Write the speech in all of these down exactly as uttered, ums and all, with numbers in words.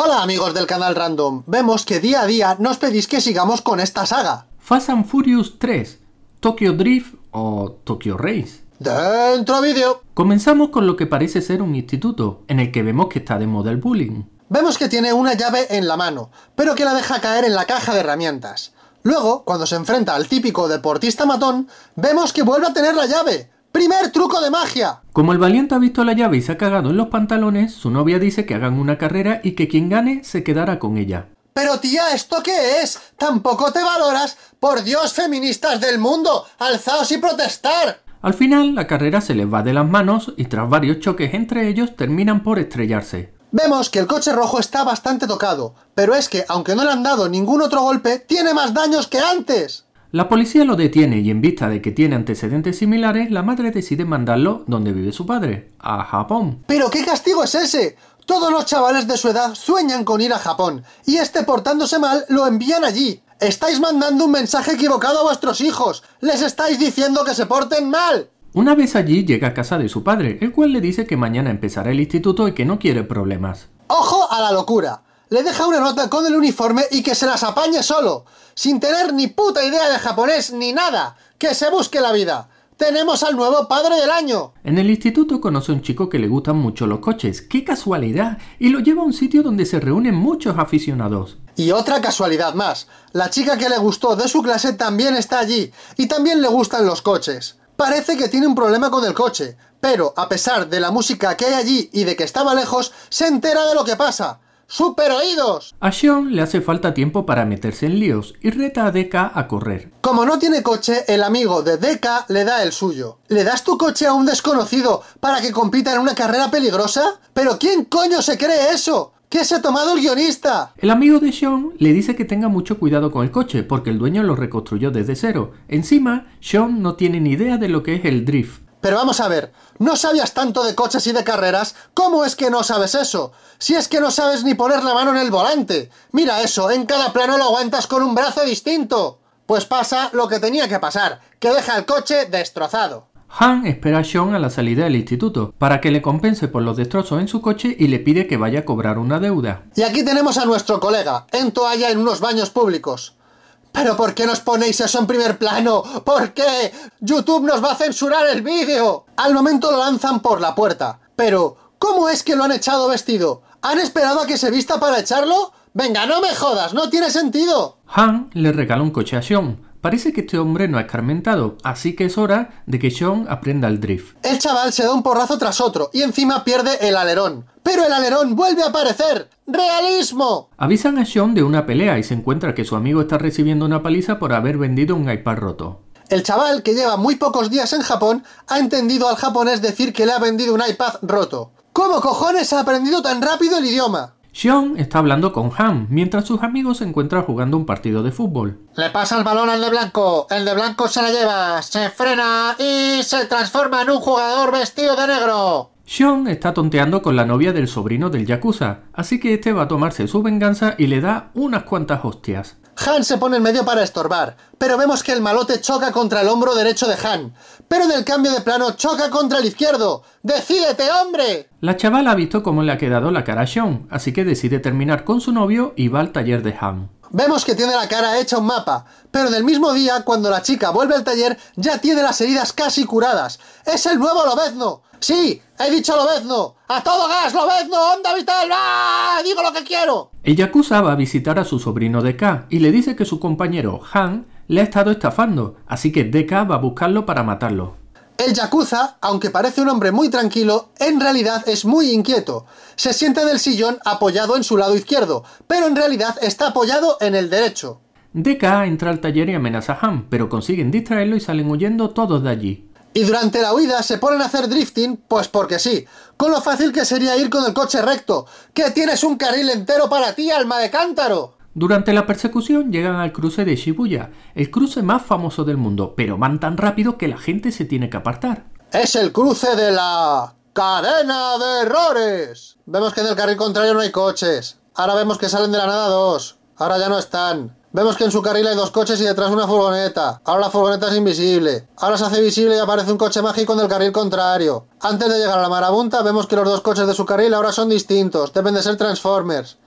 Hola amigos del canal Random, vemos que día a día nos pedís que sigamos con esta saga. Fast and Furious tres, Tokyo Drift o Tokyo Race. ¡Dentro vídeo! Comenzamos con lo que parece ser un instituto, en el que vemos que está de moda el bullying. Vemos que tiene una llave en la mano, pero que la deja caer en la caja de herramientas. Luego, cuando se enfrenta al típico deportista matón, vemos que vuelve a tener la llave. ¡Primer truco de magia! Como el valiente ha visto la llave y se ha cagado en los pantalones, su novia dice que hagan una carrera y que quien gane se quedará con ella. ¡Pero tía, ¿esto qué es? ¡Tampoco te valoras! ¡Por Dios, feministas del mundo! ¡Alzaos y protestar! Al final, la carrera se les va de las manos y tras varios choques entre ellos terminan por estrellarse. Vemos que el coche rojo está bastante tocado, pero es que, aunque no le han dado ningún otro golpe, tiene más daños que antes. La policía lo detiene y en vista de que tiene antecedentes similares, la madre decide mandarlo donde vive su padre, a Japón. ¿Pero qué castigo es ese? Todos los chavales de su edad sueñan con ir a Japón, y este portándose mal lo envían allí. Estáis mandando un mensaje equivocado a vuestros hijos, les estáis diciendo que se porten mal. Una vez allí llega a casa de su padre, el cual le dice que mañana empezará el instituto y que no quiere problemas. ¡Ojo a la locura! Le deja una nota con el uniforme y que se las apañe solo, sin tener ni puta idea de japonés ni nada. ¡Que se busque la vida! ¡Tenemos al nuevo padre del año! En el instituto conoce a un chico que le gustan mucho los coches, ¡qué casualidad! Y lo lleva a un sitio donde se reúnen muchos aficionados. Y otra casualidad más, la chica que le gustó de su clase también está allí, y también le gustan los coches. Parece que tiene un problema con el coche, pero a pesar de la música que hay allí y de que estaba lejos, se entera de lo que pasa. ¡Super oídos! A Sean le hace falta tiempo para meterse en líos y reta a Deka a correr. Como no tiene coche, el amigo de Deka le da el suyo. ¿Le das tu coche a un desconocido para que compita en una carrera peligrosa? ¿Pero quién coño se cree eso? ¿Qué se ha tomado el guionista? El amigo de Sean le dice que tenga mucho cuidado con el coche porque el dueño lo reconstruyó desde cero. Encima, Sean no tiene ni idea de lo que es el drift. Pero vamos a ver, no sabías tanto de coches y de carreras, ¿cómo es que no sabes eso? Si es que no sabes ni poner la mano en el volante. Mira eso, en cada plano lo aguantas con un brazo distinto. Pues pasa lo que tenía que pasar, que deja el coche destrozado. Han espera a Sean a la salida del instituto para que le compense por los destrozos en su coche y le pide que vaya a cobrar una deuda. Y aquí tenemos a nuestro colega, en toalla en unos baños públicos. ¿Pero por qué nos ponéis eso en primer plano? ¿Por qué? ¡YouTube nos va a censurar el vídeo! Al momento lo lanzan por la puerta. Pero, ¿cómo es que lo han echado vestido? ¿Han esperado a que se vista para echarlo? ¡Venga, no me jodas! ¡No tiene sentido! Han le regala un coche a Sean. Parece que este hombre no ha escarmentado, así que es hora de que Sean aprenda el drift. El chaval se da un porrazo tras otro y encima pierde el alerón. ¡Pero el alerón vuelve a aparecer! ¡Realismo! Avisan a Sean de una pelea y se encuentra que su amigo está recibiendo una paliza por haber vendido un iPad roto. El chaval, que lleva muy pocos días en Japón, ha entendido al japonés decir que le ha vendido un iPad roto. ¿Cómo cojones ha aprendido tan rápido el idioma? Sean está hablando con Han, mientras sus amigos se encuentran jugando un partido de fútbol. Le pasa el balón al de blanco, el de blanco se la lleva, se frena y se transforma en un jugador vestido de negro. Sean está tonteando con la novia del sobrino del Yakuza, así que este va a tomarse su venganza y le da unas cuantas hostias. Han se pone en medio para estorbar, pero vemos que el malote choca contra el hombro derecho de Han, pero en el cambio de plano choca contra el izquierdo. ¡Decídete, hombre! La chavala ha visto cómo le ha quedado la cara a Sean, así que decide terminar con su novio y va al taller de Han. Vemos que tiene la cara hecha un mapa, pero del mismo día, cuando la chica vuelve al taller, ya tiene las heridas casi curadas. ¡Es el nuevo Lobezno! ¡Sí! ¡He dicho Lobezno! ¡A todo gas, Lobezno! ¡Onda vital! ¡Ah! ¡Digo lo que quiero! El Yakuza va a visitar a su sobrino Deka y le dice que su compañero Han le ha estado estafando, así que Deka va a buscarlo para matarlo. El Yakuza, aunque parece un hombre muy tranquilo, en realidad es muy inquieto. Se sienta en el sillón apoyado en su lado izquierdo, pero en realidad está apoyado en el derecho. Deka entra al taller y amenaza a Han, pero consiguen distraerlo y salen huyendo todos de allí. Y durante la huida se ponen a hacer drifting, pues porque sí, con lo fácil que sería ir con el coche recto, que tienes un carril entero para ti, alma de cántaro. Durante la persecución llegan al cruce de Shibuya, el cruce más famoso del mundo, pero van tan rápido que la gente se tiene que apartar. Es el cruce de la cadena de errores. Vemos que en el carril contrario no hay coches, ahora vemos que salen de la nada dos, ahora ya no están. Vemos que en su carril hay dos coches y detrás una furgoneta. Ahora la furgoneta es invisible. Ahora se hace visible y aparece un coche mágico en el carril contrario. Antes de llegar a la marabunta vemos que los dos coches de su carril ahora son distintos. Deben de ser Transformers.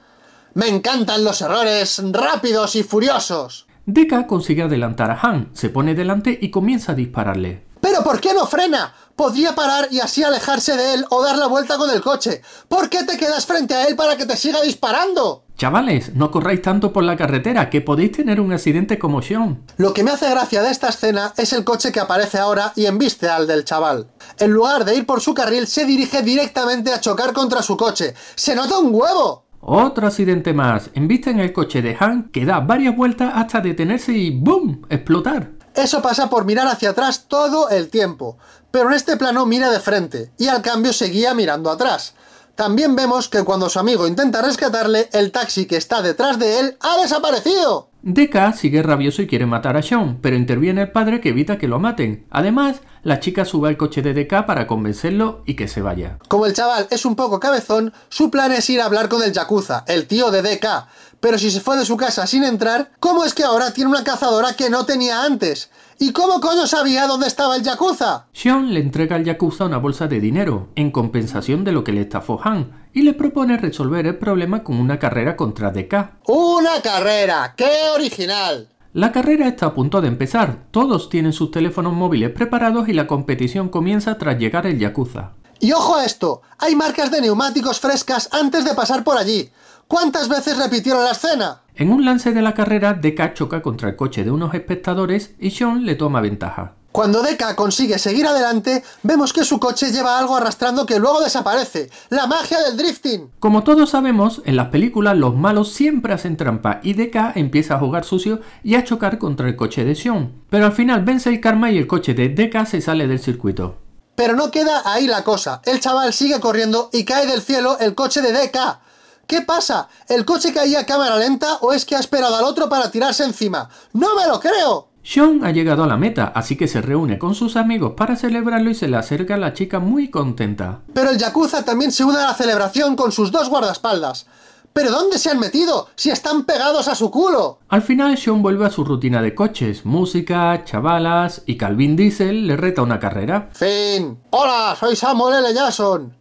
Me encantan los errores rápidos y furiosos. Deka consigue adelantar a Han, se pone delante y comienza a dispararle. ¿Pero por qué no frena? Podría parar y así alejarse de él o dar la vuelta con el coche. ¿Por qué te quedas frente a él para que te siga disparando? Chavales, no corráis tanto por la carretera, que podéis tener un accidente como Sean. Lo que me hace gracia de esta escena es el coche que aparece ahora y embiste al del chaval. En lugar de ir por su carril, se dirige directamente a chocar contra su coche. ¡Se nota un huevo! Otro accidente más. Embisten el coche de Han, que da varias vueltas hasta detenerse y ¡boom! ¡Explotar! Eso pasa por mirar hacia atrás todo el tiempo, pero en este plano mira de frente, y al cambio seguía mirando atrás. También vemos que cuando su amigo intenta rescatarle, el taxi que está detrás de él ha desaparecido. Deka sigue rabioso y quiere matar a Sean, pero interviene el padre que evita que lo maten. Además, la chica sube al coche de Deka para convencerlo y que se vaya. Como el chaval es un poco cabezón, su plan es ir a hablar con el Yakuza, el tío de Deka. Pero si se fue de su casa sin entrar, ¿cómo es que ahora tiene una cazadora que no tenía antes? ¿Y cómo coño sabía dónde estaba el Yakuza? Sean le entrega al Yakuza una bolsa de dinero, en compensación de lo que le estafó Han, y le propone resolver el problema con una carrera contra Deka. ¡Una carrera! ¡Qué original! La carrera está a punto de empezar, todos tienen sus teléfonos móviles preparados y la competición comienza tras llegar el Yakuza. Y ojo a esto, hay marcas de neumáticos frescas antes de pasar por allí. ¿Cuántas veces repitieron la escena? En un lance de la carrera, Deka choca contra el coche de unos espectadores y Sean le toma ventaja. Cuando Deka consigue seguir adelante, vemos que su coche lleva algo arrastrando que luego desaparece. ¡La magia del drifting! Como todos sabemos, en las películas los malos siempre hacen trampa y Deka empieza a jugar sucio y a chocar contra el coche de Sean. Pero al final vence el karma y el coche de Deka se sale del circuito. Pero no queda ahí la cosa. El chaval sigue corriendo y cae del cielo el coche de Deka. ¿Qué pasa? ¿El coche caía a cámara lenta o es que ha esperado al otro para tirarse encima? ¡No me lo creo! Sean ha llegado a la meta, así que se reúne con sus amigos para celebrarlo y se le acerca a la chica muy contenta. Pero el Yakuza también se une a la celebración con sus dos guardaespaldas. ¿Pero dónde se han metido? ¡Si están pegados a su culo! Al final Sean vuelve a su rutina de coches, música, chavalas y Calvin Diesel le reta una carrera. ¡Fin! ¡Hola! Soy Samuel L. Jackson.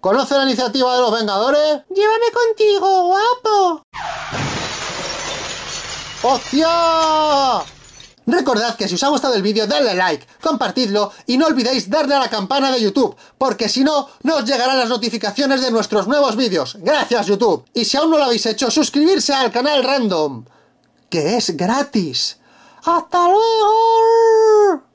¿Conoce la iniciativa de los Vengadores? ¡Llévame contigo, guapo! ¡Hostia! Recordad que si os ha gustado el vídeo, dadle like, compartidlo y no olvidéis darle a la campana de YouTube, porque si no, no os llegarán las notificaciones de nuestros nuevos vídeos. ¡Gracias, YouTube! Y si aún no lo habéis hecho, suscribirse al canal Random, que es gratis. ¡Hasta luego!